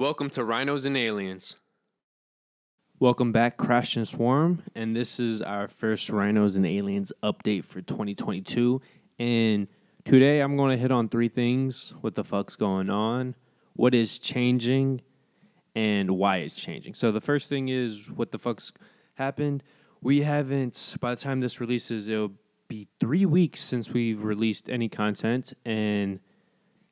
Welcome to Rhinos and Aliens. Welcome back, Crash and Swarm, and this is our first Rhinos and Aliens update for 2022. And today I'm going to hit on three things: what the fuck's going on, what is changing, and why it's changing. So the first thing is what the fuck's happened. We haven't, by the time this releases, it'll be 3 weeks since we've released any content, and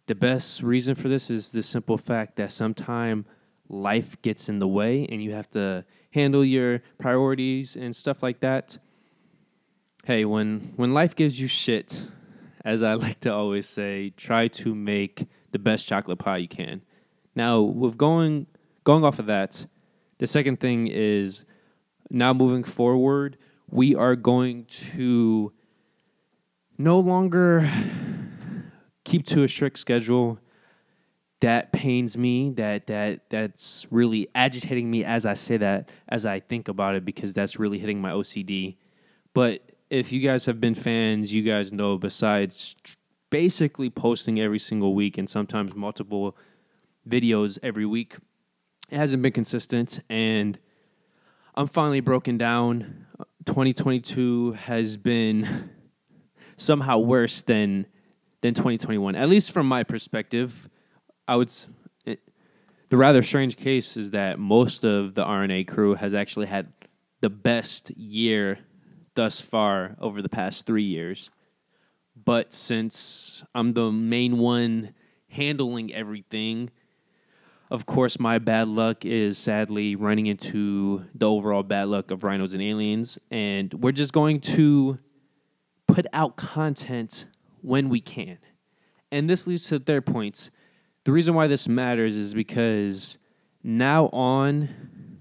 the best reason for this is the simple fact that sometimes life gets in the way and you have to handle your priorities and stuff like that. Hey, when life gives you shit, as I like to always say, try to make the best chocolate pie you can. Now, with going off of that, the second thing is now moving forward, we are going to no longer keep to a strict schedule. That pains me. That's really agitating me as I say that, as I think about it, because that's really hitting my OCD. But if you guys have been fans, you guys know, besides basically posting every single week and sometimes multiple videos every week, it hasn't been consistent, and I'm finally broken down. 2022 has been somehow worse than 2021, at least from my perspective. The rather strange case is that most of the RNA crew has actually had the best year thus far over the past 3 years. But since I'm the main one handling everything, of course, my bad luck is sadly running into the overall bad luck of Rhinos and Aliens, and we're just going to put out content when we can. And this leads to their points. The reason why this matters is because now on,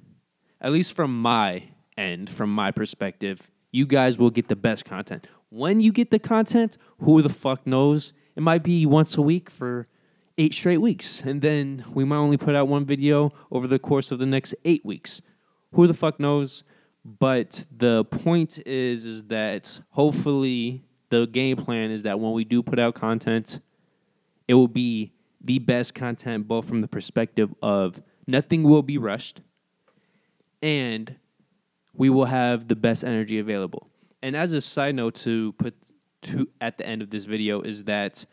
at least from my end, from my perspective, you guys will get the best content. When you get the content, who the fuck knows? It might be once a week for 8 straight weeks, and then we might only put out one video over the course of the next 8 weeks. Who the fuck knows? But the point is that hopefully the game plan is that when we do put out content, it will be the best content, both from the perspective of nothing will be rushed and we will have the best energy available. And as a side note to put to at the end of this video is that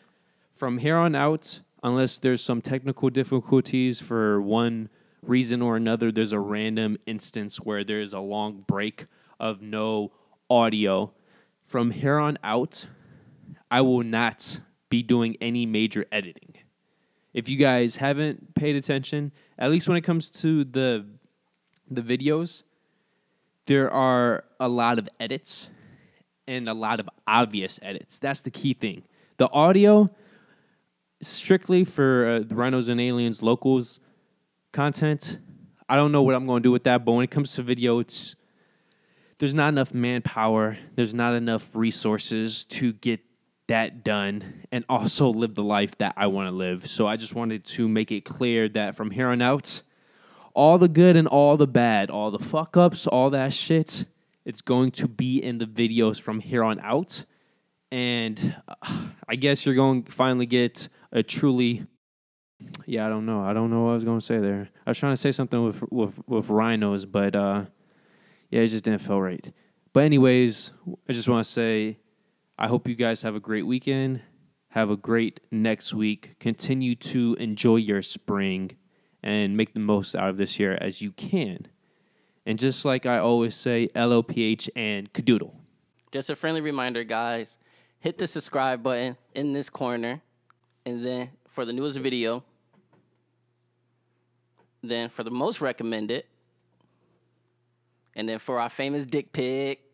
from here on out, unless there's some technical difficulties for one reason or another, there's a random instance where there's a long break of no audio, from here on out, I will not be doing any major editing. If you guys haven't paid attention, at least when it comes to the videos, there are a lot of edits and a lot of obvious edits. That's the key thing. The audio, strictly for the Rhinos and Aliens locals content, I don't know what I'm going to do with that, but when it comes to video, it's there's not enough manpower, there's not enough resources to get that done and also live the life that I want to live. So I just wanted to make it clear that from here on out, all the good and all the bad, all the fuck-ups, all that shit, it's going to be in the videos from here on out. And I guess you're going to finally get a truly... yeah, I don't know. I don't know what I was going to say there. I was trying to say something with rhinos, but... yeah, it just didn't feel right. But anyways, I just want to say I hope you guys have a great weekend. Have a great next week. Continue to enjoy your spring and make the most out of this year as you can. And just like I always say, LOPH and cadoodle. Just a friendly reminder, guys. Hit the subscribe button in this corner. And then for the newest video. Then for the most recommended. And then for our famous dick pic.